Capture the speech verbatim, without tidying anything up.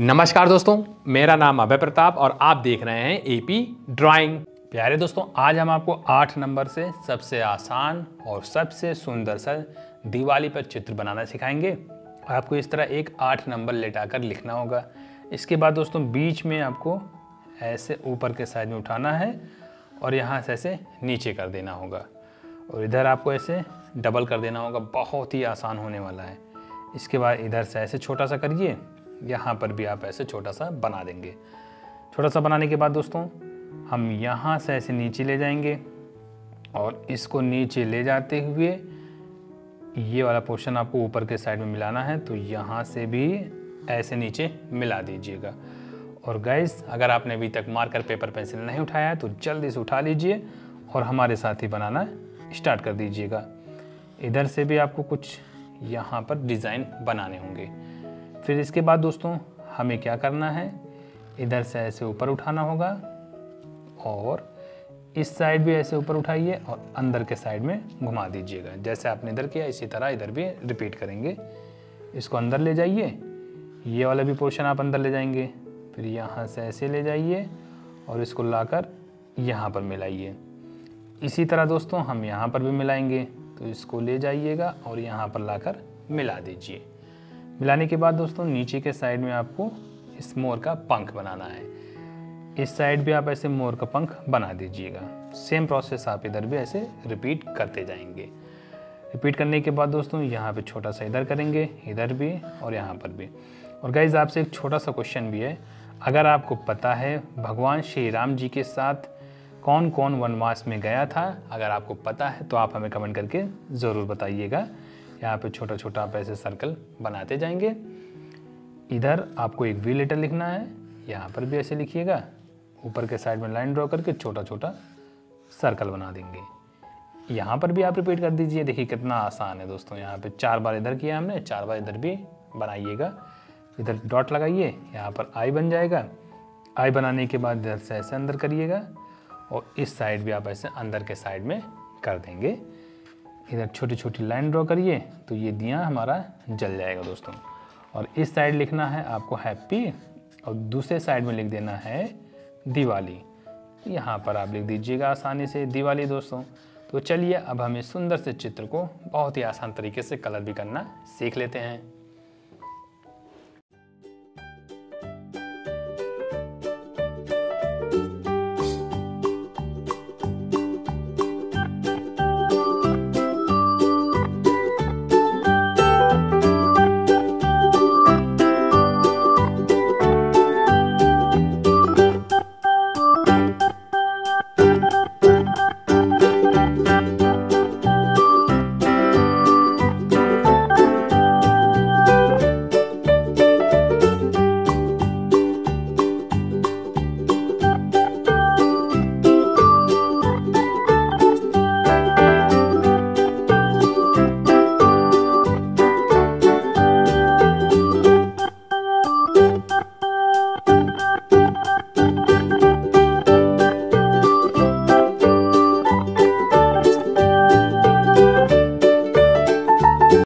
नमस्कार दोस्तों, मेरा नाम अभय प्रताप और आप देख रहे हैं एपी ड्राइंग। प्यारे दोस्तों, आज हम आपको आठ नंबर से सबसे आसान और सबसे सुंदर सा दिवाली पर चित्र बनाना सिखाएंगे। आपको इस तरह एक आठ नंबर लेटाकर लिखना होगा। इसके बाद दोस्तों बीच में आपको ऐसे ऊपर के साइड में उठाना है और यहाँ से ऐसे नीचे कर देना होगा और इधर आपको ऐसे डबल कर देना होगा। बहुत ही आसान होने वाला है। इसके बाद इधर से ऐसे छोटा सा करिए, यहाँ पर भी आप ऐसे छोटा सा बना देंगे। छोटा सा बनाने के बाद दोस्तों हम यहाँ से ऐसे नीचे ले जाएंगे और इसको नीचे ले जाते हुए ये वाला पोर्शन आपको ऊपर के साइड में मिलाना है, तो यहाँ से भी ऐसे नीचे मिला दीजिएगा। और गाइस, अगर आपने अभी तक मार्कर पेपर पेंसिल नहीं उठाया है तो जल्दी से उठा लीजिए और हमारे साथ ही बनाना स्टार्ट कर दीजिएगा। इधर से भी आपको कुछ यहाँ पर डिज़ाइन बनाने होंगे। फिर इसके बाद दोस्तों हमें क्या करना है, इधर से ऐसे ऊपर उठाना होगा और इस साइड भी ऐसे ऊपर उठाइए और अंदर के साइड में घुमा दीजिएगा। जैसे आपने इधर किया इसी तरह इधर भी रिपीट करेंगे। इसको अंदर ले जाइए, ये वाला भी पोर्शन आप अंदर ले जाएंगे। फिर यहाँ से ऐसे ले जाइए और इसको लाकर यहाँ पर मिलाइए। इसी तरह दोस्तों हम यहाँ पर भी मिलाएंगे, तो इसको ले जाइएगा और यहाँ पर लाकर मिला दीजिए। मिलाने के बाद दोस्तों नीचे के साइड में आपको इस मोर का पंख बनाना है। इस साइड भी आप ऐसे मोर का पंख बना दीजिएगा। सेम प्रोसेस आप इधर भी ऐसे रिपीट करते जाएंगे। रिपीट करने के बाद दोस्तों यहाँ पे छोटा सा इधर करेंगे, इधर भी और यहाँ पर भी। और गाइज, आपसे एक छोटा सा क्वेश्चन भी है, अगर आपको पता है भगवान श्री राम जी के साथ कौन कौन वनवास में गया था, अगर आपको पता है तो आप हमें कमेंट करके ज़रूर बताइएगा। यहाँ पे छोटा छोटा आप ऐसे सर्कल बनाते जाएंगे। इधर आपको एक वी लेटर लिखना है, यहाँ पर भी ऐसे लिखिएगा। ऊपर के साइड में लाइन ड्रॉ करके छोटा छोटा सर्कल बना देंगे। यहाँ पर भी आप रिपीट कर दीजिए। देखिए कितना आसान है दोस्तों, यहाँ पे चार बार इधर किया हमने, चार बार इधर भी बनाइएगा। इधर डॉट लगाइए, यहाँ पर आई बन जाएगा। आई बनाने के बाद इधर से ऐसे अंदर करिएगा और इस साइड भी आप ऐसे अंदर के साइड में कर देंगे। इधर छोटी छोटी लाइन ड्रॉ करिए, तो ये दिया हमारा जल जाएगा दोस्तों। और इस साइड लिखना है आपको हैप्पी और दूसरे साइड में लिख देना है दिवाली। यहाँ पर आप लिख दीजिएगा आसानी से दिवाली दोस्तों। तो चलिए अब हम इस सुंदर से चित्र को बहुत ही आसान तरीके से कलर भी करना सीख लेते हैं।